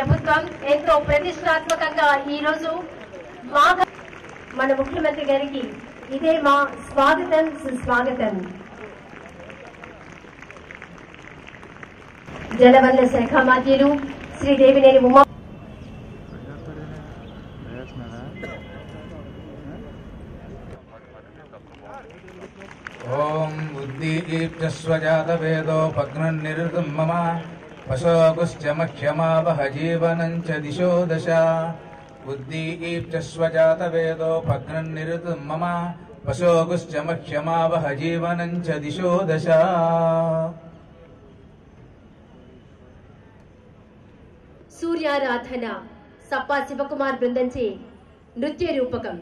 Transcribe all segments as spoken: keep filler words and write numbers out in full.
ప్రభుత్వం ఎంతో ప్రతిష్టాత్మకంగా ఈరోజు మన ముఖ్యమంత్రి గారికి ఇదే మా స్వాగతం సుస్వాగతం. జలవనరుల శాఖ మాధ్యులు శ్రీదేవినేని ఉమా ఓం ఉద్దీప్తస్వజాతవేదోపగ్నిర్నిర్గమ్మ पशोगुश्च मह्यमावह जीवनं च दिशो दशा उद्दीप्तस्वजातवेदोपग्निर्निर्गम्म पशोगुश्च मह्यमावह जीवनं च दिशो दशा. सूर्याराधना सप्पा शिवकुमार बृंदंचे नृत्य रूपकम्.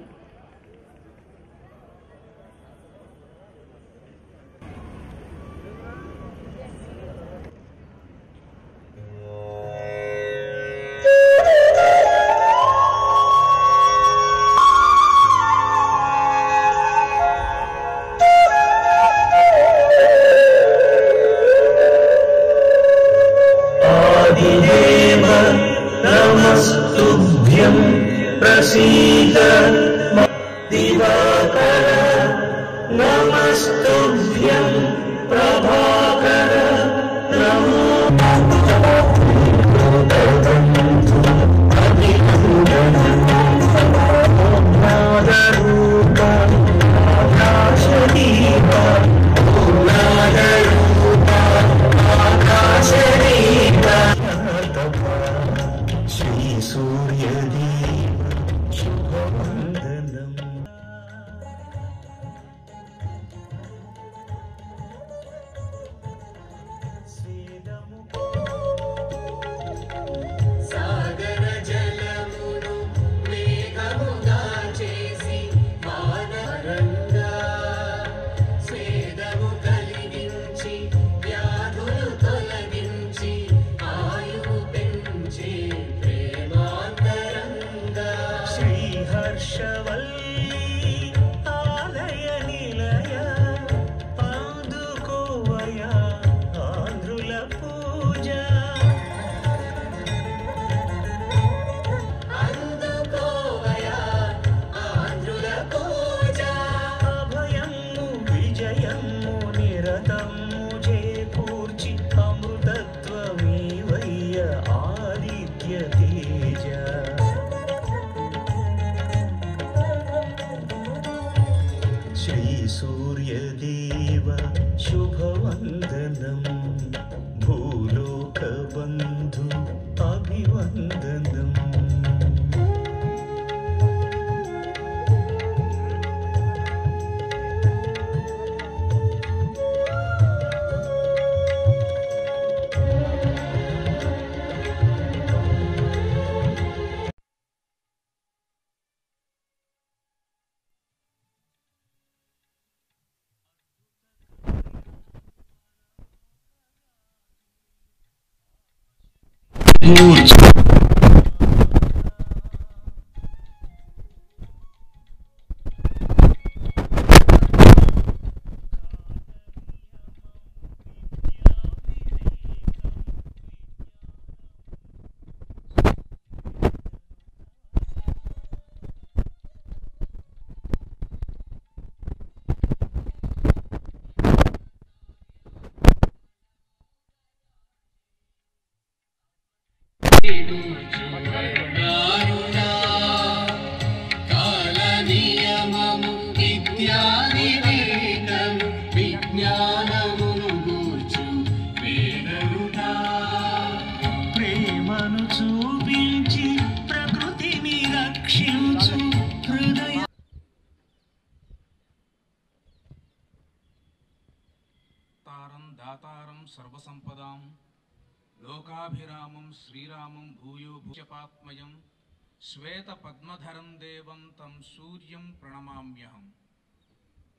శ్వేత పద్మధరం దేవం తం సూర్యం ప్రణమామ్యహం.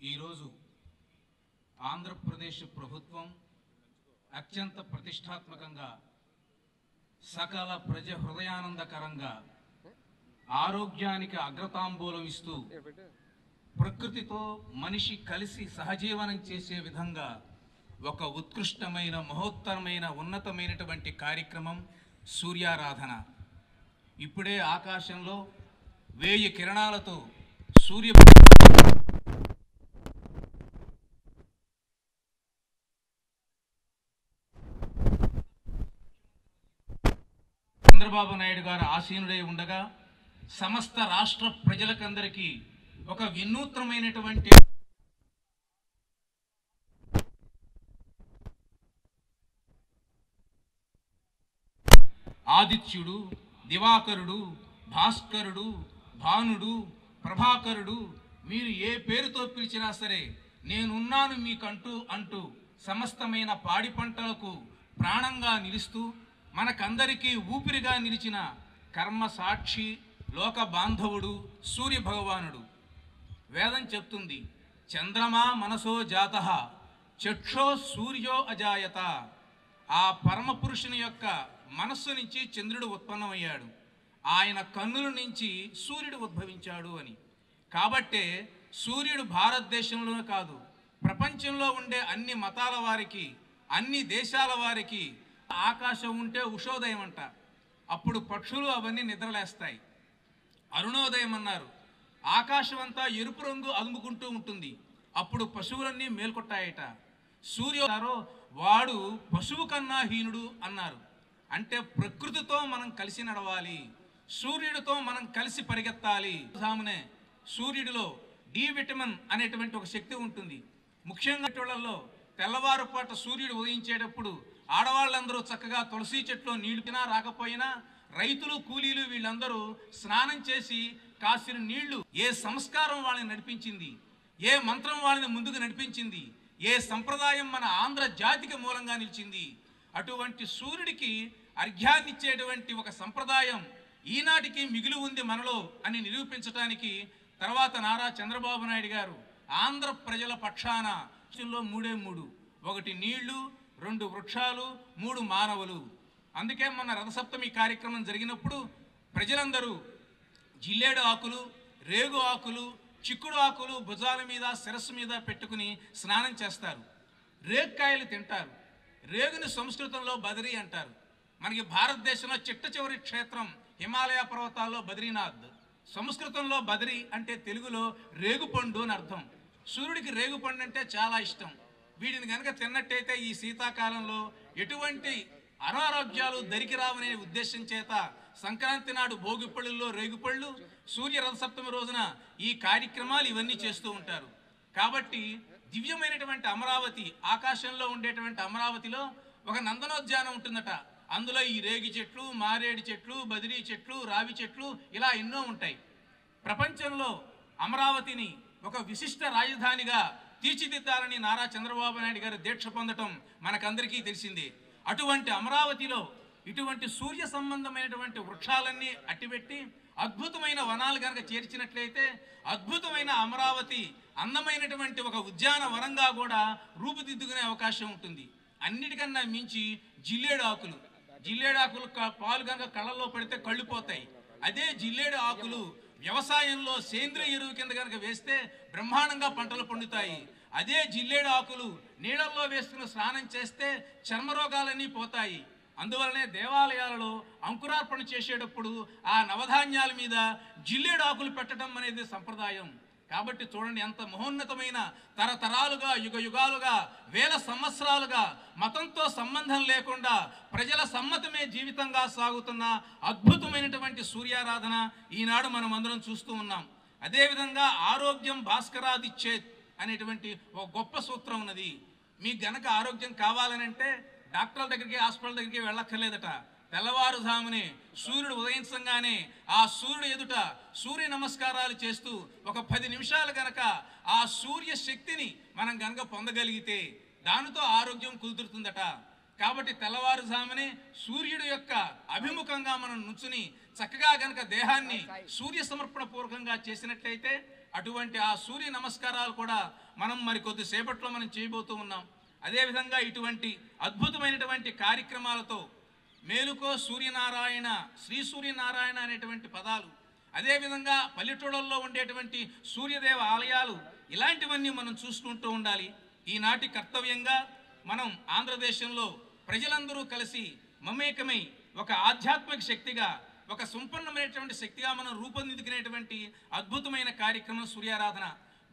ఈరోజు ఆంధ్రప్రదేశ్ ప్రభుత్వం అత్యంత ప్రతిష్టాత్మకంగా సకల ప్రజ హృదయానందకరంగా ఆరోగ్యానికి అగ్రతాంబూలం ఇస్తూ ప్రకృతితో మనిషి కలిసి సహజీవనం చేసే విధంగా ఒక ఉత్కృష్టమైన మహోత్తరమైన ఉన్నతమైనటువంటి కార్యక్రమం సూర్యారాధన. ఇప్పుడే ఆకాశంలో వేయి కిరణాలతో సూర్య చంద్రబాబు నాయుడు గారు ఆసీనుడై ఉండగా సమస్త రాష్ట్ర ప్రజలకందరికీ ఒక వినూత్నమైనటువంటి ఆదిత్యుడు, దివాకరుడు, భాస్కరుడు, భానుడు, ప్రభాకరుడు, మీరు ఏ పేరుతో పిలిచినా సరే నేనున్నాను మీకంటూ అంటూ సమస్తమైన పాడి పంటలకు ప్రాణంగా నిలుస్తూ మనకందరికీ ఊపిరిగా నిలిచిన కర్మ సాక్షి లోక బాంధవుడు సూర్య భగవానుడు. వేదం చెప్తుంది, చంద్రమా మనసో జాతః చక్షో సూర్యో అజాయత. ఆ పరమపురుషుని యొక్క మనస్సు నుంచి చంద్రుడు ఉత్పన్నమయ్యాడు, ఆయన కన్నుల నుంచి సూర్యుడు ఉద్భవించాడు అని. కాబట్టే సూర్యుడు భారతదేశంలోనే కాదు, ప్రపంచంలో ఉండే అన్ని మతాల వారికి, అన్ని దేశాల వారికి ఆకాశం ఉంటే ఉషోదయం అంట. అప్పుడు పక్షులు అవన్నీ నిద్రలేస్తాయి. అరుణోదయం అన్నారు. ఆకాశం అంతా ఎరుపు రంగు అదుముకుంటూ ఉంటుంది, అప్పుడు పశువులన్నీ మేల్కొట్టాయట. సూర్యుడారో వాడు పశువు కన్నా హీనుడు అన్నారు. అంటే ప్రకృతితో మనం కలిసి నడవాలి, సూర్యుడితో మనం కలిసి పరిగెత్తాలి. సామునే సూర్యుడిలో డి విటమిన్ అనేటువంటి ఒక శక్తి ఉంటుంది. ముఖ్యంగా తోళ్ళల్లో తెల్లవారుపాట సూర్యుడు ఉదయించేటప్పుడు ఆడవాళ్ళందరూ చక్కగా తులసి చెట్లో నీళ్ళుకినా రాకపోయినా రైతులు, కూలీలు వీళ్ళందరూ స్నానం చేసి కాసిన నీళ్లు. ఏ సంస్కారం వాళ్ళని నడిపించింది, ఏ మంత్రం వాళ్ళని ముందుకు నడిపించింది, ఏ సంప్రదాయం మన ఆంధ్ర జాతికి మూలంగా నిలిచింది. అటువంటి సూర్యుడికి అర్ఘ్యాన్నిచ్చేటువంటి ఒక సంప్రదాయం ఈనాటికి మిగిలి ఉంది మనలో అని నిరూపించడానికి తర్వాత నారా చంద్రబాబు నాయుడు గారు ఆంధ్ర ప్రజల పక్షాన మూడే మూడు, ఒకటి నీళ్లు, రెండు వృక్షాలు, మూడు మానవులు. అందుకే మన రథసప్తమి కార్యక్రమం జరిగినప్పుడు ప్రజలందరూ జిల్లేడు ఆకులు, రేగు ఆకులు, చిక్కుడు ఆకులు భుజాల మీద, శిరస్సు మీద పెట్టుకుని స్నానం చేస్తారు. రేగుకాయలు తింటారు. రేగుని సంస్కృతంలో బదరీ అంటారు. మనకి భారతదేశంలో చిట్ట చివరి క్షేత్రం హిమాలయ పర్వతాల్లో బద్రీనాథ్. సంస్కృతంలో బదరీ అంటే తెలుగులో రేగుపండు అని అర్థం. సూర్యుడికి రేగుపండు అంటే చాలా ఇష్టం. వీటిని కనుక తిన్నట్టయితే ఈ శీతాకాలంలో ఎటువంటి అనారోగ్యాలు దరికి రావనే ఉద్దేశం చేత సంక్రాంతి నాడు భోగిపళ్ళుల్లో రేగుపళ్ళు, సూర్య రథసప్తమి రోజున ఈ కార్యక్రమాలు ఇవన్నీ చేస్తూ ఉంటారు. కాబట్టి దివ్యమైనటువంటి అమరావతి, ఆకాశంలో ఉండేటువంటి అమరావతిలో ఒక నందనోద్యానం ఉంటుందట. అందులో ఈ రేగి చెట్లు, మారేడు చెట్లు, బదిరీ చెట్లు, రావి చెట్లు ఇలా ఎన్నో ఉంటాయి. ప్రపంచంలో అమరావతిని ఒక విశిష్ట రాజధానిగా తీర్చిదిద్దాలని నారా చంద్రబాబు నాయుడు గారు దీక్ష పొందటం మనకందరికీ తెలిసిందే. అటువంటి అమరావతిలో ఇటువంటి సూర్య సంబంధమైనటువంటి వృక్షాలన్నీ అట్టిపెట్టి అద్భుతమైన వనాలు కనుక చేర్చినట్లయితే అద్భుతమైన అమరావతి అందమైనటువంటి ఒక ఉద్యానవనంగా కూడా రూపుదిద్దుకునే అవకాశం ఉంటుంది. అన్నిటికన్నా మించి జిల్లేడు ఆకులు, జిల్లేడు ఆకులు పాలు కనుక కళ్ళల్లో పడితే కళ్ళు పోతాయి. అదే జిల్లేడు ఆకులు వ్యవసాయంలో సేంద్రియ ఎరువు కింద కనుక వేస్తే బ్రహ్మాండంగా పంటలు పండుతాయి. అదే జిల్లేడు ఆకులు నీళ్ళల్లో వేసుకుని స్నానం చేస్తే చర్మ రోగాలన్నీ పోతాయి. అందువలనే దేవాలయాలలో అంకురార్పణ చేసేటప్పుడు ఆ నవధాన్యాల మీద జిల్లేడు ఆకులు పెట్టడం అనేది సంప్రదాయం. కాబట్టి చూడండి, ఎంత మహోన్నతమైన తరతరాలుగా, యుగ యుగాలుగా, వేల సంవత్సరాలుగా మతంతో సంబంధం లేకుండా ప్రజల సమ్మతమే జీవితంగా సాగుతున్న అద్భుతమైనటువంటి సూర్యారాధన ఈనాడు మనం అందరం చూస్తూ ఉన్నాం. అదేవిధంగా ఆరోగ్యం భాస్కరాదిచ్చేత్ అనేటువంటి ఒక గొప్ప సూత్రం ఉన్నది. మీకు గనక ఆరోగ్యం కావాలనంటే డాక్టర్ల దగ్గరికి, హాస్పిటల్ దగ్గరికి వెళ్ళక్కర్లేదట. తెల్లవారుజామునే సూర్యుడు ఉదయించగానే ఆ సూర్యుడు ఎదుట సూర్య నమస్కారాలు చేస్తూ ఒక పది నిమిషాలు గనక ఆ సూర్య శక్తిని మనం గనక పొందగలిగితే దానితో ఆరోగ్యం కుదురుతుందట. కాబట్టి తెల్లవారుజామునే సూర్యుడు యొక్క అభిముఖంగా మనం నుంచుని చక్కగా గనక దేహాన్ని సూర్య సమర్పణ పూర్వకంగా చేసినట్లయితే అటువంటి ఆ సూర్య నమస్కారాలు కూడా మనం మరికొద్ది సేపట్లో మనం చేయబోతూ ఉన్నాం. అదేవిధంగా ఇటువంటి అద్భుతమైనటువంటి కార్యక్రమాలతో మేలుకో సూర్యనారాయణ, శ్రీ సూర్యనారాయణ అనేటువంటి పదాలు, అదేవిధంగా పల్లెటూళ్ళల్లో ఉండేటువంటి సూర్యదేవ ఆలయాలు, ఇలాంటివన్నీ మనం చూసుకుంటూ ఉండాలి. ఈనాటి కర్తవ్యంగా మనం ఆంధ్రదేశంలో ప్రజలందరూ కలిసి మమేకమై ఒక ఆధ్యాత్మిక శక్తిగా ఒక సంపన్నమైనటువంటి శక్తిగా మనం రూపొందించుకునేటువంటి అద్భుతమైన కార్యక్రమం సూర్యారాధన.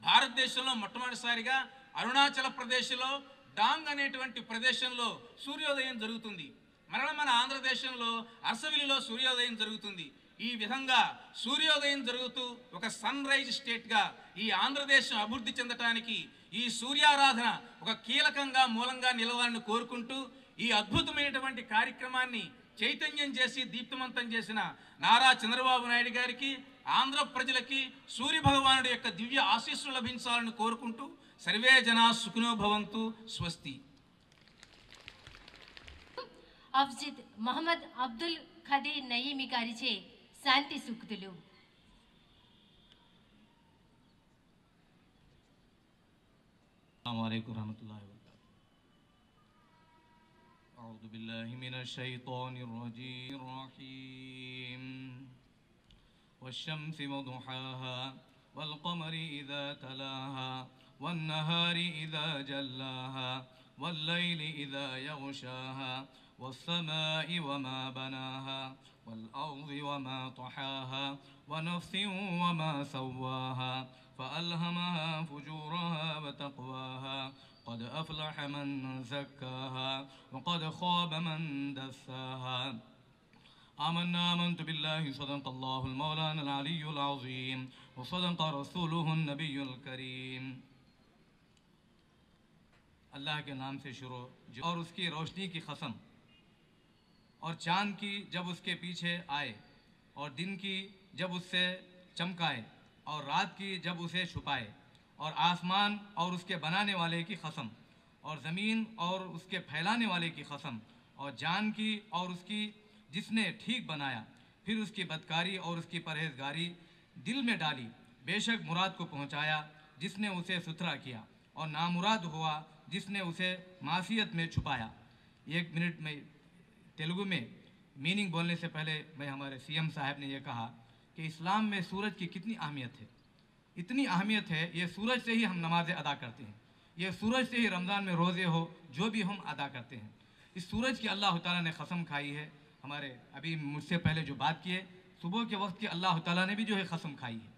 భారతదేశంలో మొట్టమొదటిసారిగా అరుణాచల్ ప్రదేశ్లో డాంగ్ అనేటువంటి ప్రదేశంలో సూర్యోదయం జరుగుతుంది. మరల మన ఆంధ్రదేశంలో అరసవిలిలో సూర్యోదయం జరుగుతుంది. ఈ విధంగా సూర్యోదయం జరుగుతూ ఒక సన్ రైజ్ స్టేట్గా ఈ ఆంధ్రదేశం అభివృద్ధి చెందడానికి ఈ సూర్యారాధన ఒక కీలకంగా మూలంగా నిలవాలని కోరుకుంటూ ఈ అద్భుతమైనటువంటి కార్యక్రమాన్ని చైతన్యం చేసి దీప్తమంతం చేసిన నారా చంద్రబాబు నాయుడు గారికి, ఆంధ్ర ప్రజలకి సూర్య భగవానుడి యొక్క దివ్య ఆశీస్సులు లభించాలని కోరుకుంటూ సర్వే జనా సుఖినో భవంతు. స్వస్తి. అఫ్జిద్ మహమ్మద్ అబ్దుల్ ఖదీర్ నయీమి గారిచే శాంతి సూక్తులు. అస్సలాము అలైకుం రహమతుల్లాహి వ బరకాతుహు. అఊజు బిల్లాహి మినష్ షైతానిర్ రజీమ్ రహీమ్. వష్షమ్సి వదుహాహా వల్ ఖమరి ఇదా తలాహా వన్ నహారి ఇదా జల్లాహా వల్ లైలి ఇదా యగ్షాహా వస్సమాఇ వమా బనాహా والأرض وما طحاها ونفس وما سواها فألهمها فجورها وتقواها قد أفلح من زكاها وقد خاب من دساها آمنا آمنت بالله صدق الله المولانا العلي العظيم وصدق رسوله النبي الكريم. اللہ کے نام سے شروع اور اس کی روشنی کی قسم और चांद की जब उसके पीछे आए और दिन की जब उससे चमकाए और रात की जब उसे छुपाए और आसमान और उसके बनाने वाले की कसम और ज़मीन और उसके फैलाने वाले की कसम और जान की और उसकी जिसने ठीक बनाया फिर उसकी बदकारी और उसकी परहेजगारी दिल में डाली बेशक मुराद को पहुंचाया जिसने उसे सुथरा किया और नामुराद हुआ जिसने उसे मासियत में छुपाया. एक मिनट में तेलुगु में मीनिंग बोलने से पहले मैं हमारे सीएम साहब ने यह कहा कि इस्लाम में सूरज की कितनी अहमियत है, इतनी अहमियत है. ये सूरज से ही हम नमाज़ें अदा करते हैं, ये सूरज से ही रमज़ान में रोज़े हो जो भी हम अदा करते हैं. इस सूरज की अल्लाह ताला ने कसम खाई है. हमारे अभी मुझसे पहले जो बात किए सुबह के वक्त की अल्लाह ताला ने भी जो है कसम खाई है.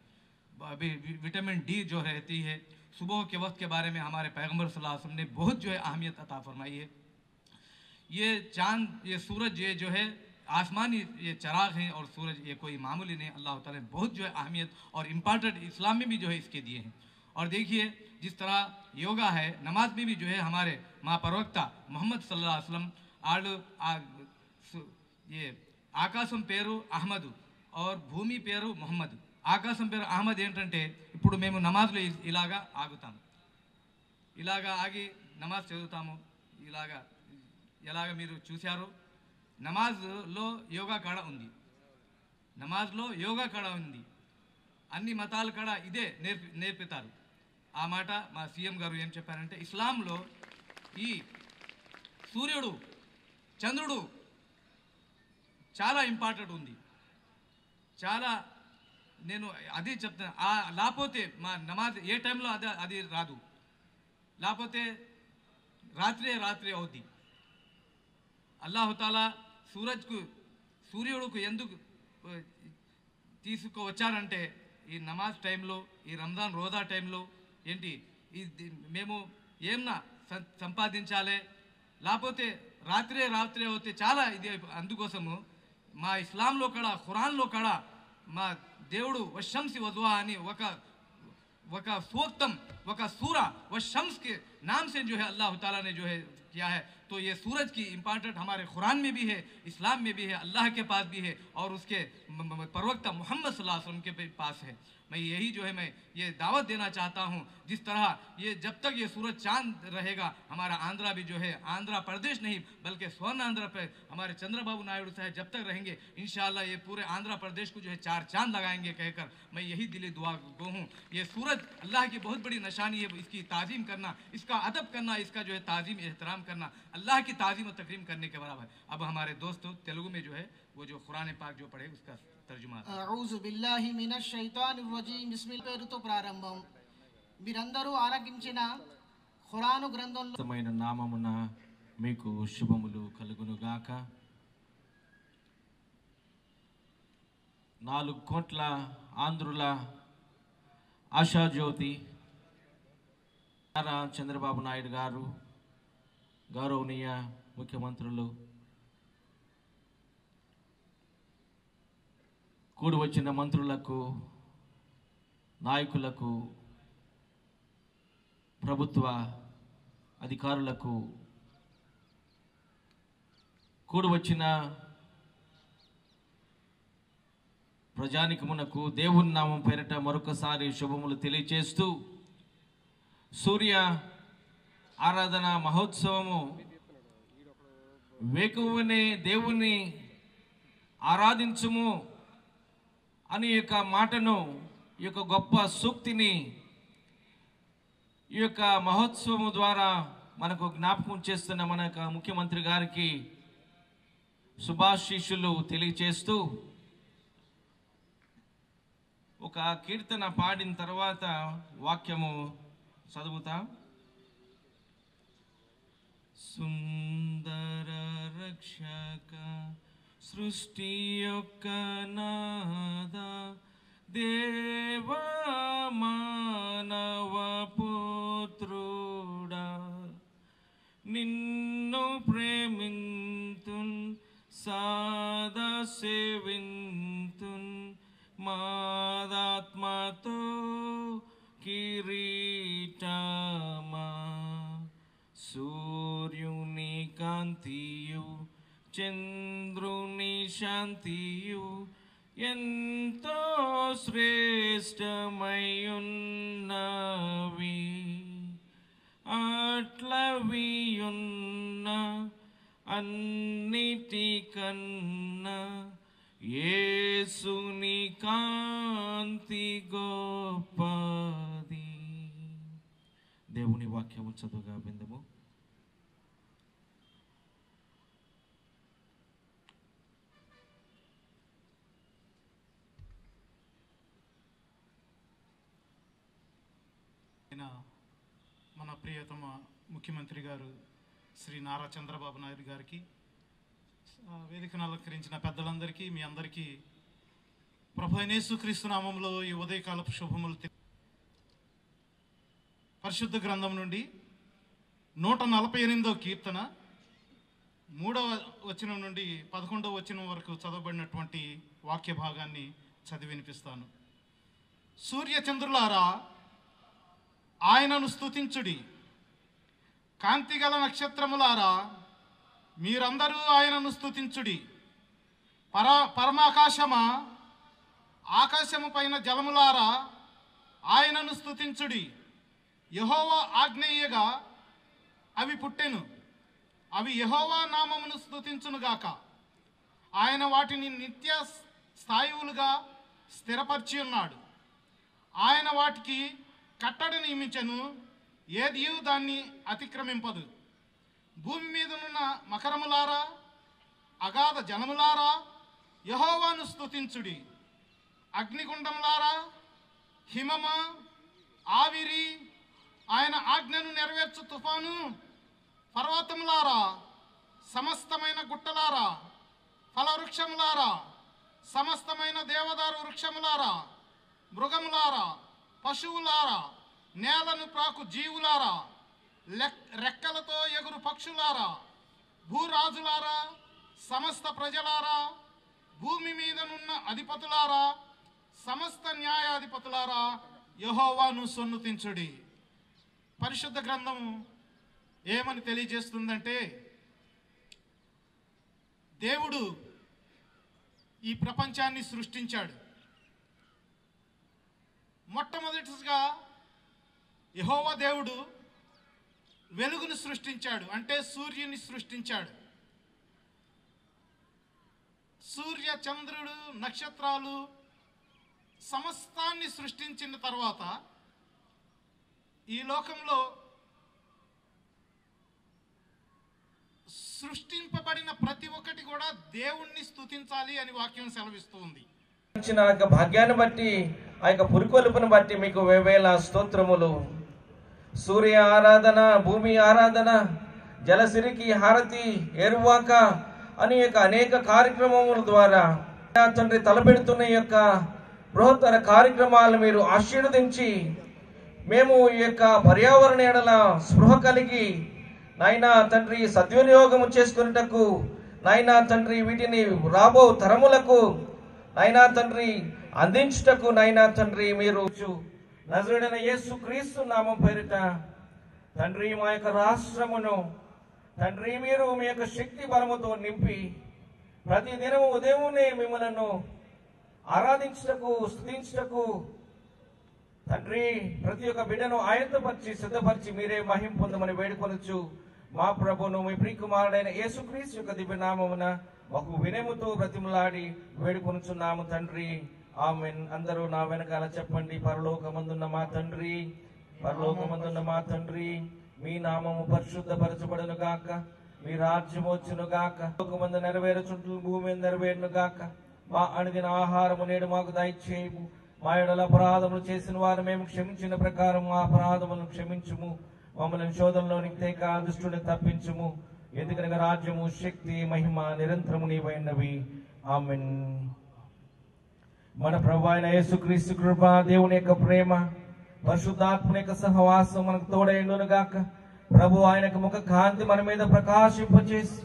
अभी विटामिन डी जो रहती है सुबह के वक्त के बारे में हमारे पैगम्बर सल्लल्लाहु अलैहि वसल्लम ने बहुत जो है अहमियत अता फरमाई है. ये चांद ये सूरज ये जो है आसमानी ये चराग हैं और सूरज ये कोई मामूली नहीं. अल्लाह ताला ने बहुत जो है अहमियत और इम्पॉर्टेंट इस्लाम में भी जो है इसके दिए हैं. और देखिए जिस तरह योगा है, नमाज में भी जो है हमारे माँ प्रवक्ता मोहम्मद सल्लल्लाहु अलैहि वसल्लम आलू आ, ये आकाशम पेरू अहमदु और भूमि पेरू मोहम्मद. आकाशम पेरू अहमद ఏంటంటే ఇప్పుడు మేము నమాజ్లో ఇలాగా ఆగుతాము, ఇలాగా ఆగి నమాజ్ చదువుతాము, ఇలాగా ఎలాగ మీరు చూశారు. నమాజ్లో యోగా కాడ ఉంది, నమాజ్లో యోగా కాడ ఉంది. అన్ని మతాల కాడ ఇదే నేర్పి నేర్పుతారు ఆ మాట మా సీఎం గారు ఏం చెప్పారంటే ఇస్లాంలో ఈ సూర్యుడు చంద్రుడు చాలా ఇంపార్టెంట్ ఉంది, చాలా. నేను అదే చెప్తాను, లేకపోతే మా నమాజ్ ఏ టైంలో అదే అది రాదు, లేకపోతే రాత్రే రాత్రి అవుద్ది. అల్లాహ్ తాలా సూరజ్కు సూర్యుడుకు ఎందుకు తీసుకువచ్చారంటే ఈ నమాజ్ టైంలో ఈ రంజాన్ రోజా టైంలో ఏంటి ఈ మేము ఏమన్నా సంపాదించాలి, లేకపోతే రాత్రే రాత్రే అయితే చాలా ఇది. అందుకోసము మా ఇస్లాంలో కూడా ఖురాన్లో కూడా మా దేవుడు వషంసి వజువా అని ఒక ఒక సూక్తం ఒక సూరా వషంస్ కే నామ్ సే జో హై అల్లాహ్ తాలా నే జో హై किया है. तो ये सूरज की इम्पॉर्टेंट हमारे कुरान में भी है, इस्लाम में भी है, अल्लाह के पास भी है और उसके परवक्ता मोहम्मद सल्लल्लाहु अलैहि वसल्लम के पास है. मैं यही जो है मैं ये दावत देना चाहता हूँ जिस तरह ये जब तक ये सूरज चांद रहेगा हमारा आंध्रा भी जो है आंध्रा प्रदेश नहीं बल्कि स्वर्ण आंध्रा पर हमारे चंद्रबाबू नायडू साहब जब तक रहेंगे इंशाल्लाह ये पूरे आंध्रा प्रदेश को जो है चार चांद लगाएंगे कहकर मैं यही दिली दुआ गो हूँ. ये सूरज अल्लाह की बहुत बड़ी निशानी है, इसकी ताज़ीम करना, इसका अदब करना, इसका जो है ताज़ीम एहतराम करना अल्लाह की ताज़ीम और तकरीम करने के बराबर. अब हमारे दोस्तों तेलुगु में जो है वो जो कुरान पाक जो पढ़े उसका तर्जुमा. अऊज़ु बिल्लाहि मिनश शैतानिर रजीम. बिस्मिल्लाह पेरुतो प्रारंभम. మీరందరూ ఆరాధించిన ఖురాను గ్రంథంలో తమైన నామమున మీకు శుభములు కలుగును గాక. నాలుగు కోట్ల ఆంధ్రుల ఆశాజ్యోతి నారా చంద్రబాబు నాయుడు గారు, గౌరవనీయ ముఖ్యమంత్రులు, కూడి వచ్చిన మంత్రులకు, నాయకులకు, ప్రభుత్వ అధికారులకు, కూడి వచ్చిన ప్రజానికమునకు దేవుని నామం పేరిట మరొకసారి శుభములు తెలియజేస్తూ సూర్య ఆరాధన మహోత్సవము వేకువనే దేవుని ఆరాధించుము అనే యొక్క మాటను, ఈ యొక్క గొప్ప సూక్తిని ఈ యొక్క మహోత్సవము ద్వారా మనకు జ్ఞాపకం చేస్తున్న మన యొక్క ముఖ్యమంత్రి గారికి శుభాశీషులు తెలియజేస్తూ ఒక కీర్తన పాడిన తర్వాత వాక్యము చదువుతా. సుందర రక్షక సృష్టి యొక్క నాద దేవా మానవ పుత్రుడా నిన్ను ప్రేమింతున్ సాద సేవింతున్ మాదాత్మతో కిరీటమా సూర్యుని కాంతియు చంద్రుని శాంతియు ఎంతో శ్రేష్టమయున్నవి అట్లవియున్న అన్నిటికన్నా యేసుని కాంతి గొప్పది. దేవుని వాక్యము చదువుగా విందము. మన ప్రియతమ ముఖ్యమంత్రి గారు శ్రీ నారా చంద్రబాబు నాయుడు గారికి, వేదికను అలంకరించిన పెద్దలందరికీ, మీ అందరికీ ప్రభువైన యేసుక్రీస్తు నామములో ఈ ఉదయకాలపు శుభములు. పరిశుద్ధ గ్రంథం నుండి నూట నలభై ఎనిమిదవ కీర్తన మూడవ వచనం నుండి పదకొండవ వచనం వరకు చదవబడినటువంటి వాక్య భాగాన్ని చదివి వినిపిస్తాను. సూర్యచంద్రులారా, ఆయనను స్తుతించుడి. కాంతిగల నక్షత్రములారా, మీరందరూ ఆయనను స్తుతించుడి. పర పరమాకాశమా, ఆకాశము పైన జలములారా, ఆయనను స్తుతించుడి. యెహోవా ఆజ్ఞేయగా అవి పుట్టెను, అవి యెహోవా నామమును స్తుతించునుగాక. ఆయన వాటిని నిత్య స్థాయువులుగా స్థిరపరిచి ఉన్నాడు. ఆయన వాటికి కట్టడి నియమించెను, ఏదియు దాన్ని అతిక్రమింపదు. భూమి మీదనున్న మకరములారా, అగాధ జనములారా, యెహోవాను స్తుతించుడి. అగ్నిగుండములారా, హిమమ, ఆవిరి, ఆయన ఆజ్ఞను నెరవేర్చు తుఫాను. పర్వతములారా, సమస్తమైన గుట్టలారా, ఫలవృక్షములారా, సమస్తమైన దేవదారు వృక్షములారా, మృగములారా, పశువులారా, నేలను ప్రాకు జీవులారా, రెక్కలతో ఎగురు పక్షులారా, భూరాజులారా, సమస్త ప్రజలారా, భూమి మీదనున్న అధిపతులారా, సమస్త న్యాయాధిపతులారా, యెహోవాను సన్నుతించుడి. పరిశుద్ధ గ్రంథము ఏమని తెలియజేస్తుందంటే, దేవుడు ఈ ప్రపంచాన్ని సృష్టించాడు. మొట్టమొదటిగా యెహోవా దేవుడు వెలుగును సృష్టించాడు, అంటే సూర్యుని సృష్టించాడు. సూర్య చంద్రుడు, నక్షత్రాలు, సమస్తాన్ని సృష్టించిన తర్వాత ఈ లోకంలో సృష్టింపబడిన ప్రతి ఒక్కటి కూడా దేవుణ్ణి స్తుతించాలి అని వాక్యం సెలవిస్తుంది. భాగ్యాన్ని బట్టి, ఆ యొక్క పురికొల్పును బట్టి మీకు వేవేల స్తోత్రములు. సూర్య ఆరాధన, భూమి ఆరాధన, జలసిరికి హారతి, ఎరువాక అనే అనేక కార్యక్రమముల ద్వారా తండ్రి తలపెడుతున్న ఈ యొక్క బృహత్తర కార్యక్రమాలను మీరు ఆశీర్వదించి మేము ఈ యొక్క పర్యావరణ ఎడల స్పృహ కలిగి నాయనా తండ్రి సద్వినియోగం చేసుకొనుటకు నాయనా తండ్రి వీటిని రాబో తరములకు నాయనా తండ్రి అందించుటకు నాయనా తండ్రి మీరు నజరేయుడైన యేసుక్రీస్తు నామం పేరిట తండ్రి మా యొక్క రాష్ట్రమును తండ్రి మీరు మీ యొక్క శక్తి బలముతో నింపి ప్రతి దినము ఉదయమునే మిమ్మలను ఆరాధించుటకు స్తుతించుటకు తండ్రి ప్రతి ఒక్క బిడ్డను ఆయత్తపరిచి సిద్ధపరిచి మీరే మహిమ పొందమని వేడుకొనొచ్చు మా ప్రభువును మీ ప్రియకుమారుడైన యేసుక్రీస్తు యొక్క దివ్యనామమున మాకు వినయముతో బ్రతిమలాడి వేడుకొనుచున్నాము తండ్రి ఆమేన్. అందరూ నా వెనకాల చెప్పండి. పరలోకమందున్న మా తండ్రి పరలోకమందున్న మా తండ్రి మీ నామము పరిశుద్ధపరచబడును గాక, మీ రాజ్యము వచ్చును గాక, లోకమందు నెరవేరుచుంటు భూమి మీద నెరవేరును గాక, మా అనుదిన ఆహారము నేడు మాకు దయచేయము, మా యెడల అపరాధములు చేసిన వారు మేము క్షమించిన ప్రకారం మా అపరాధములను క్షమించుము, మమ్మల్ని శోధనలోని తేక దుష్టుని తప్పించుము, ఎందుకనగా రాజ్యము శక్తి మహిమ నిరంతరము నీవైనవి. ఆమెన్. మన ప్రభువు అయిన యేసుక్రీస్తు కృప, దేవుని యొక్క ప్రేమ, పరిశుద్ధాత్మ యొక్క సహవాసం మనకు తోడైండును గాక. ప్రభు ఆయన యొక్క ముఖ కాంతి మన మీద ప్రకాశింపచేసి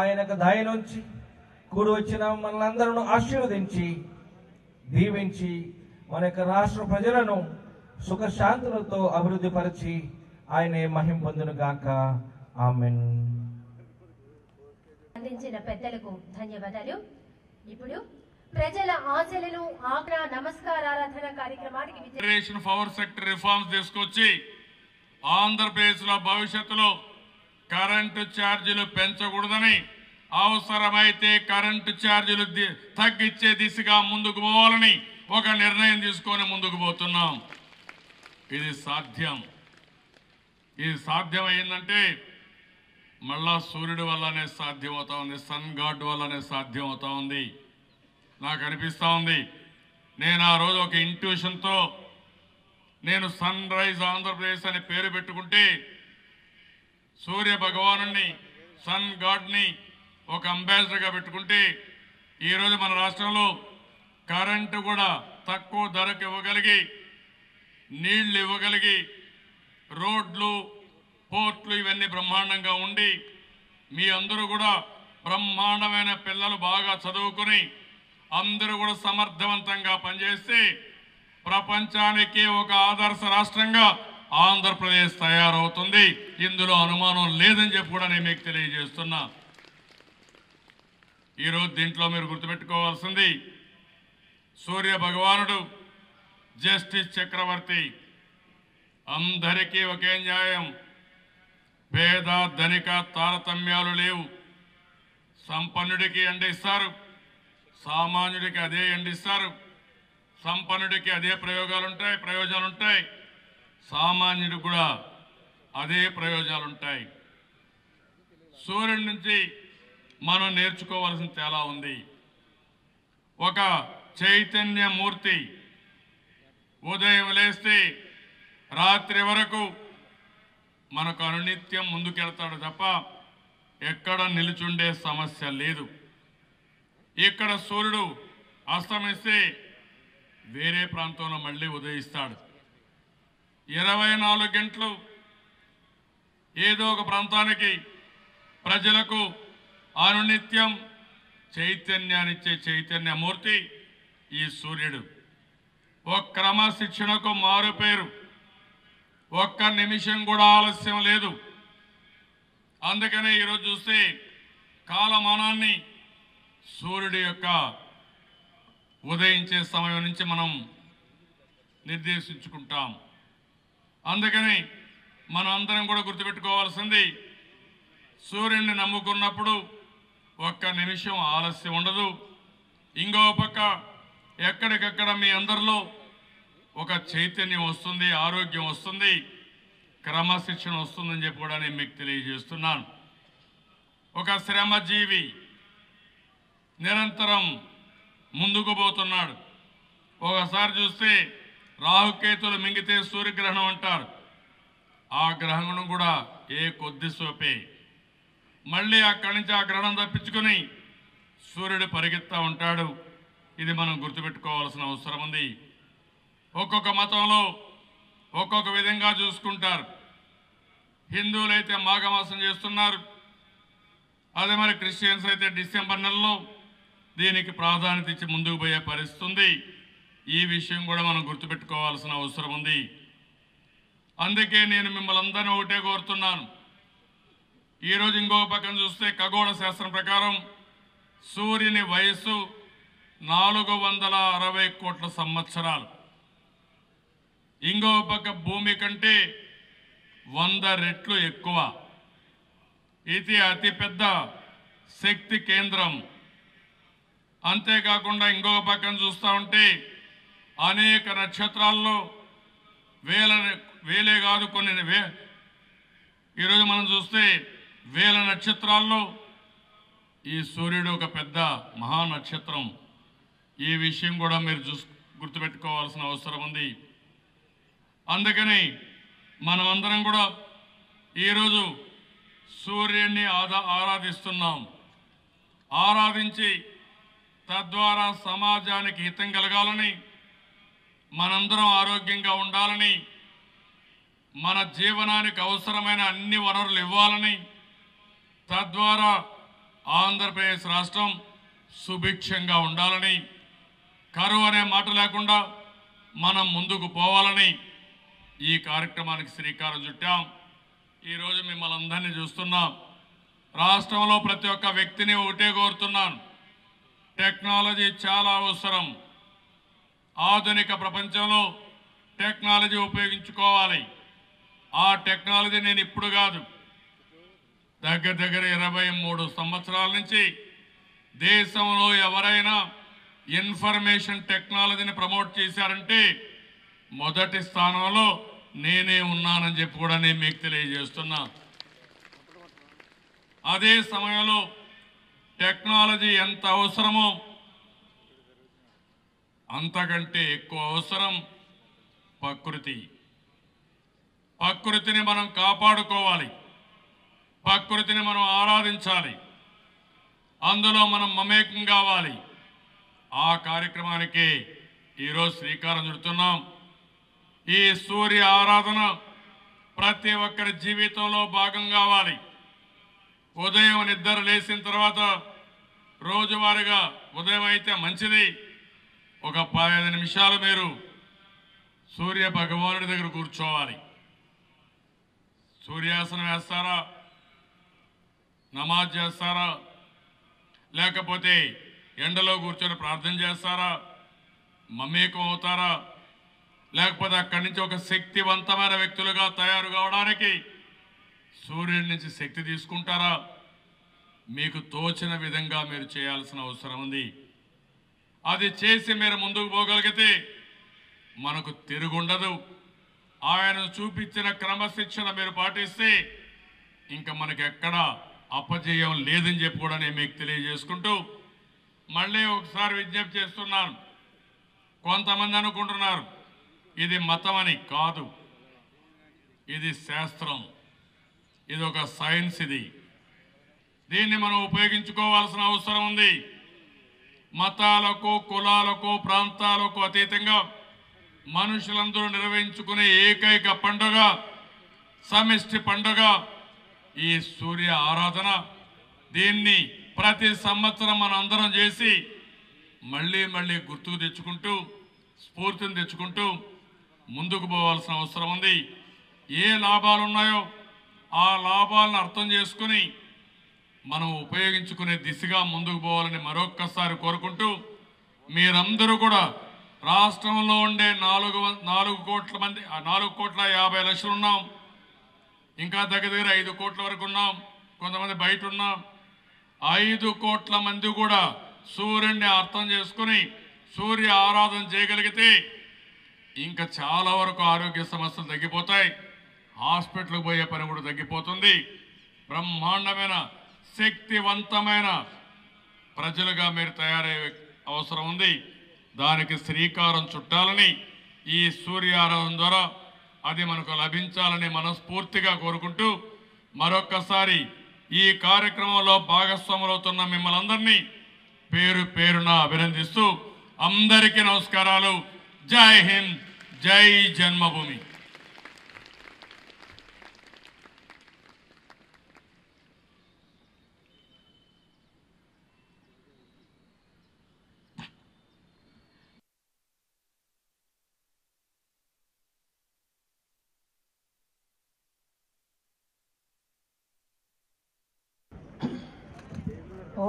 ఆయన యొక్క దయ నుంచి కూడి వచ్చిన మనందరూ ఆశీర్వదించి దీవించి మన యొక్క రాష్ట్ర ప్రజలను సుఖశాంతులతో అభివృద్ధి పరిచి ఆయనే మహిమ పొందును గాక. ఆమెన్. అందించిన పెద్దలకు ధన్యవాదాలు. ఇప్పుడు ప్రజల ఆశలను ఆగ్రా నమస్కార ఆరాధన కార్యక్రమానికి రిజర్వేషన్ పవర్ సెక్టర్ రిఫార్మ్స్ తీసుకొచ్చి ఆంధ్రప్రదేశ్ లో భవిష్యత్తులో కరెంటు ఛార్జీలు పెంచకూడదని, అవసరమైతే కరెంటు ఛార్జీలు తగ్గించే దిశగా ముందుకు పోవాలని ఒక నిర్ణయం తీసుకొని ముందుకు పోతున్నాం. ఇది సాధ్యం. ఇది సాధ్యమైందంటే మళ్ళా సూర్యుడి వల్లనే సాధ్యం అవుతా ఉంది, సన్ గాడ్ వల్లనే సాధ్యం అవుతా ఉంది. నాకు అనిపిస్తూ ఉంది, నేను ఆ రోజు ఒక ఇంట్యూషన్తో నేను సన్ రైజ్ ఆంధ్రప్రదేశ్ అనే పేరు పెట్టుకుంటే సూర్య భగవానుని సన్ గాడ్ని ఒక అంబాసిడర్గా పెట్టుకుంటే ఈరోజు మన రాష్ట్రంలో కరెంటు కూడా తక్కువ ధరకు ఇవ్వగలిగి, నీళ్లు ఇవ్వగలిగి, రోడ్లు పోర్ట్లు ఇవన్నీ బ్రహ్మాండంగా ఉండి మీ అందరూ కూడా బ్రహ్మాండమైన పిల్లలు బాగా చదువుకొని అందరూ కూడా సమర్థవంతంగా పనిచేసి ప్రపంచానికి ఒక ఆదర్శ రాష్ట్రంగా ఆంధ్రప్రదేశ్ తయారవుతుంది. ఇందులో అనుమానం లేదని చెప్పి కూడా నేను మీకు తెలియజేస్తున్నా. ఈరోజు దీంట్లో మీరు గుర్తుపెట్టుకోవాల్సింది, సూర్య భగవానుడు జస్టిస్ చక్రవర్తి, అందరికీ ఒకే న్యాయం, పేద ధనిక తారతమ్యాలు లేవు, సంపన్నుడికి అండిస్తారు, సామాన్యుడికి అదే అండిస్తారు, సంపన్నుడికి అదే ప్రయోగాలుంటాయి ప్రయోజనాలుంటాయి, సామాన్యుడికి కూడా అదే ప్రయోజనాలుంటాయి. సూర్యుడి నుంచి మనం నేర్చుకోవాల్సిన తేలా ఉంది. ఒక చైతన్యమూర్తి ఉదయం లేస్తే రాత్రి వరకు మనకు అనునిత్యం ముందుకెళ్తాడు తప్ప ఎక్కడ నిలుచుండే సమస్య లేదు. ఇక్కడ సూర్యుడు అస్తమిస్తే వేరే ప్రాంతంలో మళ్ళీ ఉదయిస్తాడు. ఇరవై నాలుగు గంటలు ఏదో ఒక ప్రాంతానికి ప్రజలకు అనునిత్యం చైతన్యాన్నిచ్చే చైతన్యమూర్తి ఈ సూర్యుడు. ఒక క్రమశిక్షణకు మారుపేరు, ఒక్క నిమిషం కూడా ఆలస్యం లేదు. అందుకనే ఈరోజు చూస్తే కాలమానాన్ని సూర్యుడి యొక్క ఉదయించే సమయం నుంచి మనం నిర్దేశించుకుంటాం. అందుకని మనం అందరం కూడా గుర్తుపెట్టుకోవాల్సింది, సూర్యుడిని నమ్ముకున్నప్పుడు ఒక్క నిమిషం ఆలస్యం ఉండదు. ఇంకో పక్క ఎక్కడికక్కడ మీ అందరిలో ఒక చైతన్యం వస్తుంది, ఆరోగ్యం వస్తుంది, క్రమశిక్షణ వస్తుందని చెప్పి కూడా నేను మీకు తెలియజేస్తున్నాను. ఒక శ్రమజీవి నిరంతరం ముందుకు పోతున్నాడు. ఒకసారి చూస్తే రాహుకేతులు మింగితే సూర్యగ్రహణం అంటారు. ఆ గ్రహణం కూడా ఏ కొద్దిసేపే, మళ్ళీ అక్కడి నుంచి ఆ గ్రహణం తప్పించుకుని సూర్యుడు పరిగెత్తా ఉంటాడు. ఇది మనం గుర్తుపెట్టుకోవాల్సిన అవసరం ఉంది. ఒక్కొక్క మతంలో ఒక్కొక్క విధంగా చూసుకుంటారు. హిందువులైతే మాఘమాసం చేస్తున్నారు, అదే మరి క్రిస్టియన్స్ అయితే డిసెంబర్ నెలలో దీనికి ప్రాధాన్యత ఇచ్చి ముందుకు పోయే పరిస్థితి ఉంది. ఈ విషయం కూడా మనం గుర్తుపెట్టుకోవాల్సిన అవసరం ఉంది. అందుకే నేను మిమ్మల్ని అందరినీ ఒకటే కోరుతున్నాను. ఈరోజు ఇంకో పక్కన చూస్తే ఖగోళ శాస్త్రం ప్రకారం సూర్యుని వయస్సు నాలుగు వందల అరవై కోట్ల సంవత్సరాలు, ఇంకో పక్క భూమి కంటే వంద రెట్లు ఎక్కువ. ఇది అతిపెద్ద శక్తి కేంద్రం. అంతేకాకుండా ఇంకో పక్కన చూస్తూ ఉంటే అనేక నక్షత్రాల్లో వేల వేలే కాదు కొన్ని వే ఈరోజు మనం చూస్తే వేల నక్షత్రాల్లో ఈ సూర్యుడు ఒక పెద్ద మహానక్షత్రం. ఈ విషయం కూడా మీరు చూసు గుర్తుపెట్టుకోవాల్సిన అవసరం ఉంది. అందుకని మనమందరం కూడా ఈరోజు సూర్యుడిని ఆదా ఆరాధిస్తున్నాం. ఆరాధించి తద్వారా సమాజానికి హితం కలగాలని, మనందరం ఆరోగ్యంగా ఉండాలని, మన జీవనానికి అవసరమైన అన్ని వనరులు ఇవ్వాలని, తద్వారా ఆంధ్రప్రదేశ్ రాష్ట్రం సుభిక్షంగా ఉండాలని, కరువు అనే మాట లేకుండా మనం ముందుకు పోవాలని ఈ కార్యక్రమానికి శ్రీకారం చుట్టాం. ఈరోజు మిమ్మల్ని అందరినీ చూస్తున్నాం. రాష్ట్రంలో ప్రతి ఒక్క వ్యక్తిని ఒకటే కోరుతున్నాను, టెక్నాలజీ చాలా అవసరం. ఆధునిక ప్రపంచంలో టెక్నాలజీ ఉపయోగించుకోవాలి. ఆ టెక్నాలజీ నేను ఇప్పుడు కాదు, దగ్గర దగ్గర ఇరవై మూడు సంవత్సరాల నుంచి దేశంలో ఎవరైనా ఇన్ఫర్మేషన్ టెక్నాలజీని ప్రమోట్ చేశారంటే మొదటి స్థానంలో నేనే ఉన్నానని చెప్పి కూడా నేను మీకు తెలియజేస్తున్నా. అదే సమయంలో టెక్నాలజీ ఎంత అవసరమో అంతకంటే ఎక్కువ అవసరం ప్రకృతి. ప్రకృతిని మనం కాపాడుకోవాలి, ప్రకృతిని మనం ఆరాధించాలి, అందులో మనం మమేకం కావాలి. ఆ కార్యక్రమానికి ఈరోజు శ్రీకారం చుడుతున్నాం. ఈ సూర్య ఆరాధన ప్రతి ఒక్కరి జీవితంలో భాగం కావాలి. ఉదయం నిద్ర లేచిన తర్వాత రోజువారీగా ఉదయం అయితే మంచిది, ఒక పదిహేను నిమిషాలు మీరు సూర్య భగవానుడి దగ్గర కూర్చోవాలి. సూర్యాసనం వేస్తారా, నమాజ్ చేస్తారా, లేకపోతే ఎండలో కూర్చొని ప్రార్థన చేస్తారా, మమేకం అవుతారా, లేకపోతే అక్కడి నుంచి ఒక శక్తివంతమైన వ్యక్తులుగా తయారు కావడానికి సూర్యుడి నుంచి శక్తి తీసుకుంటారా? మీకు తోచిన విధంగా మీరు చేయాల్సిన అవసరం ఉంది. అది చేసి మీరు ముందుకు పోగలిగితే మనకు తిరుగుండదు. ఆయన చూపించిన క్రమశిక్షణ మీరు పాటిస్తే ఇంకా మనకు ఎక్కడ అపజయం లేదని చెప్పి కూడా నేను మీకు తెలియజేసుకుంటూ మళ్ళీ ఒకసారి విజ్ఞప్తి చేస్తున్నాను. కొంతమంది అనుకుంటున్నారు ఇది మతం అని. కాదు, ఇది శాస్త్రం, ఇది ఒక సైన్స్. ఇది దీన్ని మనం ఉపయోగించుకోవాల్సిన అవసరం ఉంది. మతాలకు, కులాలకు, ప్రాంతాలకు అతీతంగా మనుషులందరూ నిర్వహించుకునే ఏకైక పండుగ, సమిష్టి పండుగ ఈ సూర్య ఆరాధన. దీన్ని ప్రతి సంవత్సరం మన అందరం చేసి మళ్ళీ మళ్ళీ గుర్తుకు తెచ్చుకుంటూ స్ఫూర్తిని తెచ్చుకుంటూ ముందుకు పోవాల్సిన అవసరం ఉంది. ఏ లాభాలు ఉన్నాయో ఆ లాభాలను అర్థం చేసుకుని మనం ఉపయోగించుకునే దిశగా ముందుకు పోవాలని మరొక్కసారి కోరుకుంటూ, మీరందరూ కూడా రాష్ట్రంలో ఉండే నాలుగు నాలుగు కోట్ల మంది నాలుగు కోట్ల యాభై లక్షలు ఉన్నాం, ఇంకా దగ్గర దగ్గర ఐదు కోట్ల వరకు ఉన్నాం, కొంతమంది బయట ఉన్నాం. ఐదు కోట్ల మంది కూడా సూర్యుడిని అర్థం చేసుకుని సూర్య ఆరాధన చేయగలిగితే ఇంకా చాలా వరకు ఆరోగ్య సమస్యలు తగ్గిపోతాయి, హాస్పిటల్కి పోయే పని కూడా తగ్గిపోతుంది. బ్రహ్మాండమైన శక్తివంతమైన ప్రజలుగా మీరు తయారయ్యే అవసరం ఉంది. దానికి శ్రీకారం చుట్టాలని, ఈ సూర్యారాధన ద్వారా అది మనకు లభించాలని మనస్ఫూర్తిగా కోరుకుంటూ మరొక్కసారి ఈ కార్యక్రమంలో భాగస్వాములవుతున్న మిమ్మల్ని అందరినీ పేరు పేరున అభినందిస్తూ అందరికీ నమస్కారాలు. జై హింద్, జై జన్మభూమి.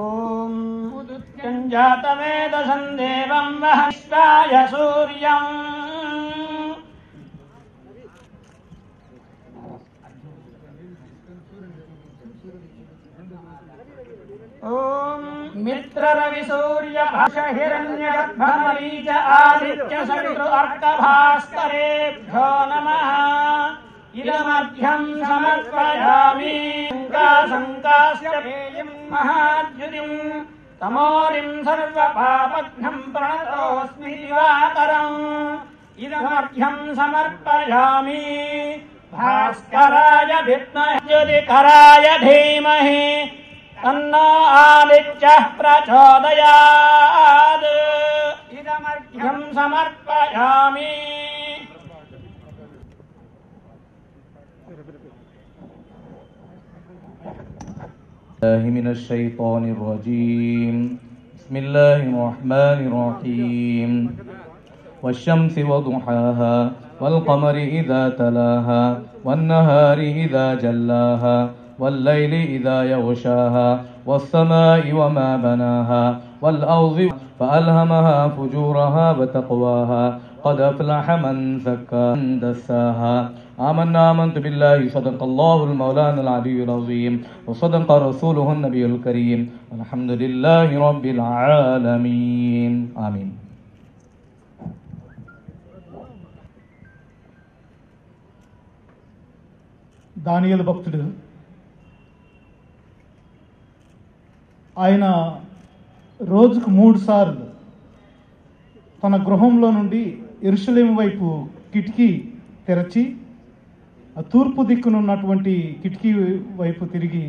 ॐ उदुत्कञ्जातमेधसं देवं वहनिष्ठाय सूर्यं ॐ मित्ररविसूर्य भाषहिरण्यगर्भमरीच आदित्य सवितु अर्कभास्करेभ्यो नमः. इदमर्घ्यं समर्पयामि शङ्काशङ्कास्येयं महाद्युतिं तमोरिं सर्वपापघ्नं प्रणतोऽस्मि दिवाकरं. इदमर्घ्यं समर्पयामि भास्कराय विद्महे ज्योतिकराय धीमहि तन्नो आदित्यः प्रचोदयात्. इदमर्घ्यं समर्पयामि من الشيطان الرجيم. بسم الله الرحمن الرحيم. والشمس وضحاها والقمر إذا تلاها والنهار إذا جلاها والليل إذا يغشاها والسماء وما بناها والأرض فألهمها فجورها وتقواها. قد أفلح من زكاها ومن دساها. آمنا آمنت بالله. صدق الله المولانا العلي العظيم وصدق رسوله النبي الكريم. الحمد لله رب العالمين. آمين. దానియేలు భక్తుడు ఆయన రోజుకు మూడు సార్లు తన గృహంలో నుండి యెరూషలేము వైపు కిటికీ తెరచి ఆ తూర్పు దిక్కునున్నటువంటి కిటికీ వైపు తిరిగి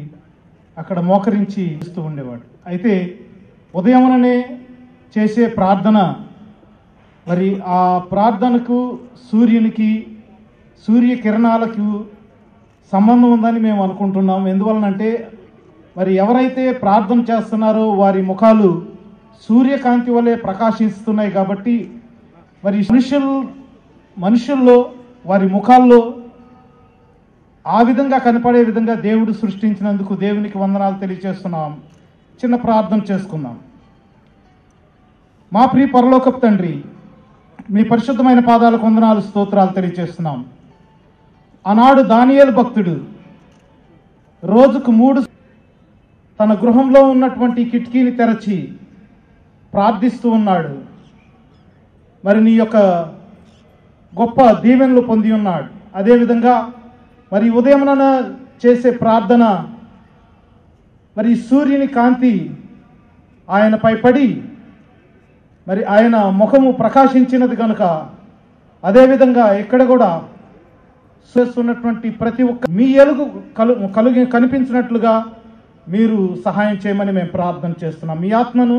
అక్కడ మోకరించి చూస్తూ ఉండేవాడు. అయితే ఉదయముననే చేసే ప్రార్థన, మరి ఆ ప్రార్థనకు సూర్యునికి సూర్యకిరణాలకు సంబంధం ఉందని మేము అనుకుంటున్నాం. ఎందువలనంటే మరి ఎవరైతే ప్రార్థన చేస్తున్నారో వారి ముఖాలు సూర్యకాంతి వలె ప్రకాశిస్తున్నాయి కాబట్టి మరి మనుషులు మనుషుల్లో వారి ముఖాల్లో ఆ విధంగా కనపడే విధంగా దేవుడు సృష్టించినందుకు దేవునికి వందనాలు తెలియజేస్తున్నాం. చిన్న ప్రార్థన చేసుకుందాం. మా ప్రియ పరలోకపు తండ్రి, మీ పరిశుద్ధమైన పాదాలకు వందనాలు స్తోత్రాలు తెలియజేస్తున్నాం. ఆనాడు దానియేలు భక్తుడు రోజుకు మూడు తన గృహంలో ఉన్నటువంటి కిటికీని తెరచి ప్రార్థిస్తూ ఉన్నాడు. మరి నీ యొక్క గొప్ప దీవెనలు పొంది ఉన్నాడు. అదేవిధంగా మరి ఉదయమున చేసే ప్రార్థన మరి సూర్యుని కాంతి ఆయనపై పడి మరి ఆయన ముఖము ప్రకాశించినది కనుక అదేవిధంగా ఇక్కడ కూడా చేస్తున్నటువంటి ప్రతి ఒక్క మీ ఎలుగు కలు కలుగి కనిపించినట్లుగా మీరు సహాయం చేయమని మేము ప్రార్థన చేస్తున్నాం. మీ ఆత్మను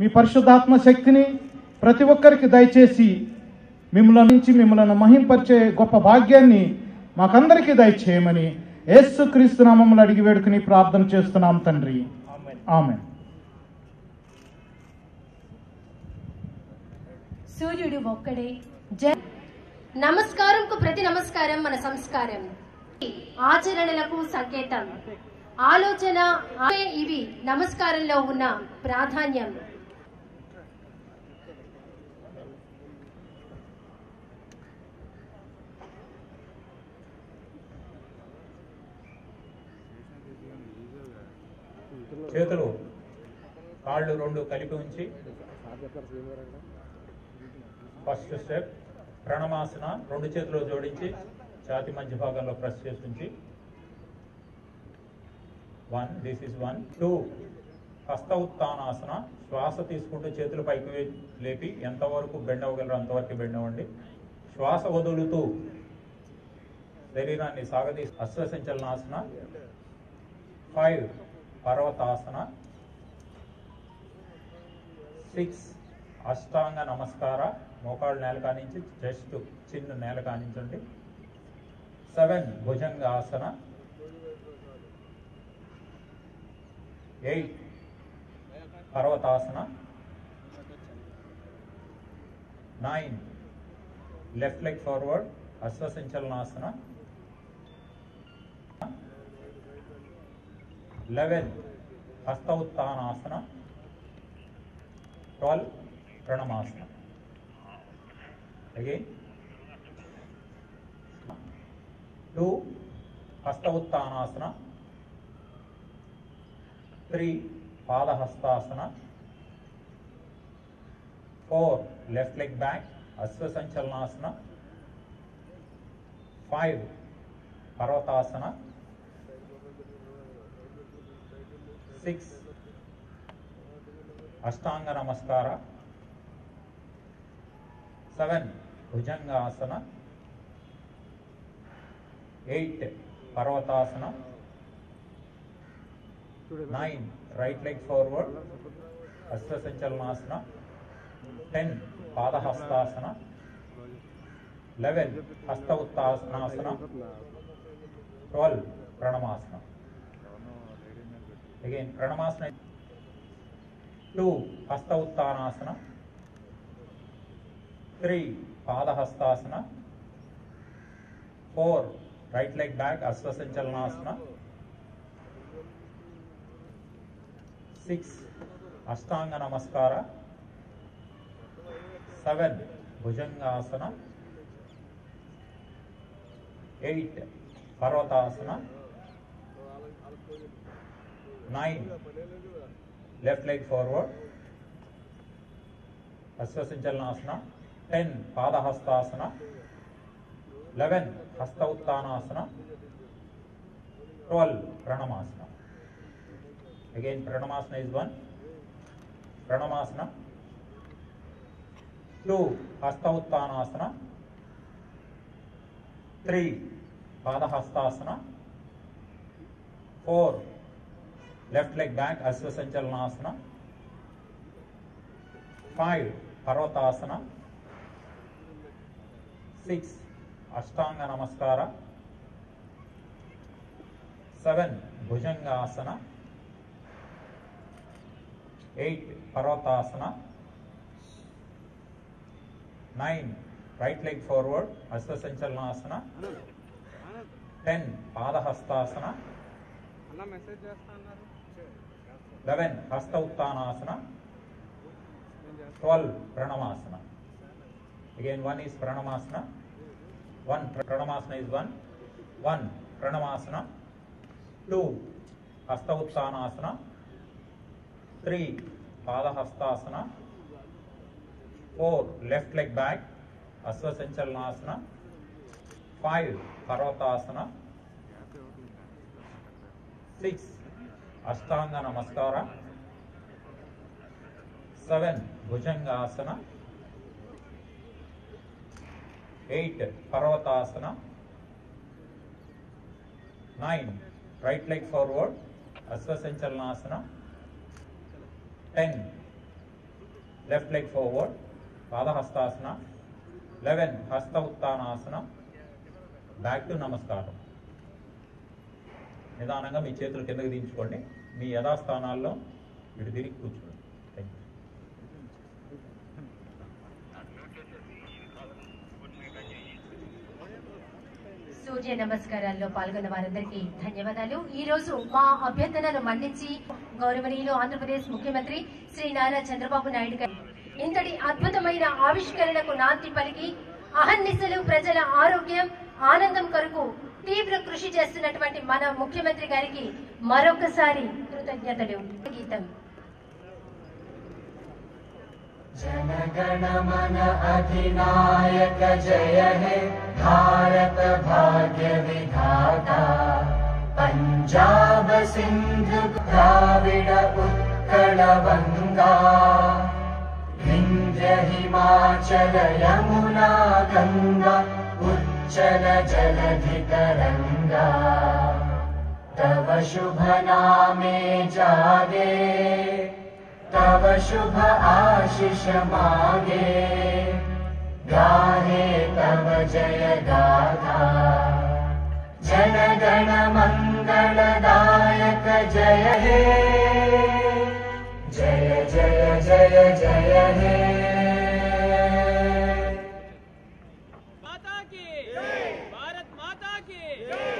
మీ పరిశుద్ధాత్మ శక్తిని ప్రతి ఒక్కరికి దయచేసి మిమ్మల్ని నుంచి మిమ్మల్ని మహింపరిచే గొప్ప భాగ్యాన్ని మాకందరికీ దయచేయమని యేసుక్రీస్తు నామములో అడిగి వేడుకుని ప్రార్థన చేస్తున్నాం తండ్రి. ఆమేన్. సూర్యుడు ఒక్కడే. నమస్కారంకు ప్రతి నమస్కారం మన సంస్కారం, ఆచరణలకు సంకేతం, ఆలోచన ఇవి నమస్కారంలో ఉన్న ప్రాధాన్యం. చేతులు కాళ్ళు రెండు కలిపి ఉంచి ఫస్ట్ స్టెప్ ప్రాణాయామసన రెండు చేతులు జోడించి ఛాతి మధ్య భాగంలో ప్రెస్ చేసి ఉంచి one, this is one, two. హస్త ఉత్థానాసన, శ్వాస తీసుకుంటూ చేతులు పైకి లేపి ఎంతవరకు బెండ్ అవ్వగలరో అంతవరకు బెండ్ అవ్వండి. శ్వాస వదులుతూ శరీరాన్ని సాగదీసి అశ్వసంచలనాసన. ఫైవ్, పర్వతాసన. సిక్స్, అష్టాంగ నమస్కార మోకాళ్ళ నేల కానించి జస్ట్ చిన్న నేల కానించండి. సెవెన్ భుజంగ ఆసన. ఎయిట్ పర్వతాసన. నైన్ లెఫ్ట్ లెగ్ ఫార్వర్డ్ అశ్వసించలనాసన. లెవెన్ హస్త ఉత్థానాసన. ట్వెల్వ్ ప్రణమాసన. అగైన్ టూ హస్త ఉత్థానాసన. త్రీ పాదహస్తాసన. ఫోర్ లెఫ్ట్ లెగ్ బ్యాక్ అశ్వసంచలనాసన. ఫైవ్ పర్వతాసన. సిక్స్ అష్టాంగ నమస్కార. సెవెన్ భుజంగాసన. ఎయిట్ పర్వతాసన. నైన్ రైట్ లెగ్ ఫార్వర్డ్ అశ్వసంచలనాసన. టెన్ పాదహస్తాసన. లెవెన్ హస్త ఉత్తాసనాసన. ట్వెల్వ్ ప్రణమాసన. అగైన్ ప్రణమాసన. టూ హస్త ఉత్థానాసన. త్రీ పాదహస్తాసన. ఫోర్ రైట్ లెగ్ బ్యాక్ అశ్వసంచలనాసన. సిక్స్ అష్టాంగ నమస్కార. సెవెన్ భుజంగాసన. ఎయిట్ పర్వతాసన. నైన్ లెఫ్ట్ లెగ్ ఫార్వర్డ్ అశ్వసంచలనాసన. టెన్ పాదహస్తాసన. లెవెన్ హస్త ఉత్థానాసన. ట్వెల్వ్ ప్రణమాసన. అగైన్ ప్రణమాసన ఇస్ వన్ ప్రణమాసన. టూ హస్త ఉత్థానాసన. త్రీ పాదహస్తాసన. ఫోర్ left leg back అశ్వసంచలనాసన. ఫైవ్ పర్వతాసన. సిక్స్ అష్టాంగ నమస్కార. సెవెన్ భుజంగాసన. ఎయిట్ పర్వతాసన. నైన్ రైట్ లెగ్ ఫార్వర్డ్ అశ్వసంచలనాసన. టెన్ పాదహస్తాసన. లెవెన్ హస్త ఉత్థానాసన. ట్వెల్వ్ ప్రణమాసన. అగైన్ వన్ ఈజ్ ప్రణమాసన. వన్ ప్రణమాసన ఈజ్ వన్. వన్ ప్రణమాసన. టూ హస్త ఉత్థానాసన. త్రీ పాదహస్తాసన. ఫోర్ లెఫ్ట్ లెగ్ బ్యాక్ అశ్వసంచలనాసన. ఫైవ్ పర్వతాసన. సిక్స్ అష్టాంగ నమస్కార. సెవెన్ భుజంగాసన. ఎయిట్ పర్వతాసన. నైన్ రైట్ లెగ్ ఫార్వర్డ్ అశ్వసంచలనాసన. టెన్ లెఫ్ట్ లెగ్ ఫార్వర్డ్ పాదహస్తాసన. లెవెన్ హస్త ఉత్థానాసన. బ్యాక్ టు నమస్కారం. నిదానంగా మీ చేతులు కిందకి దించుకోండి. మీ యథాస్థానాల్లో ఇటు తిరిగి కూర్చోండి. Thank you. సూర్య నమస్కారాల్లో పాల్గొన్న వారందరికీ ధన్యవాదాలు. ఈ రోజు మా అభ్యర్థనను మన్నించి గౌరవనీయులు ఆంధ్రప్రదేశ్ ముఖ్యమంత్రి శ్రీ నారా చంద్రబాబు నాయుడు గారు ఇంతటి అద్భుతమైన ఆవిష్కరణకు నాంది పలికి అహర్నిశలు ప్రజల ఆరోగ్యం ఆనందం కొరకు తీవ్ర కృషి చేస్తున్నటువంటి మన ముఖ్యమంత్రి గారికి మరొకసారి కృతజ్ఞతలు. గీతం జనగణమన అధినాయక జయ హే భారత భాగ్య విధాత పంజాబ్ సింధు ద్రావిడ ఉత్కళ వంగా వింధ్య హిమాచల యమునా గంగా चल जलधि तरंगा तव शुभ नामे जागे तव शुभ आशीष मांगे, गाहे तव जय गाथा। जन गण मंगल दायक जय हे, जय जय जय जय हे। माता की, भारत माता की।